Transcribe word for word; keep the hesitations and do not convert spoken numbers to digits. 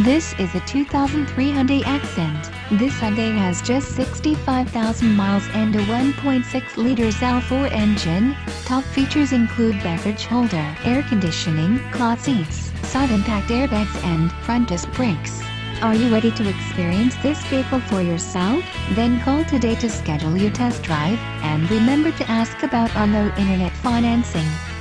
This is a two thousand three Hyundai Accent. This Hyundai has just sixty-five thousand miles and a one point six liter L four engine. Top features include beverage holder, air conditioning, cloth seats, side impact airbags and front disc brakes. Are you ready to experience this vehicle for yourself? Then call today to schedule your test drive, and remember to ask about our low internet financing.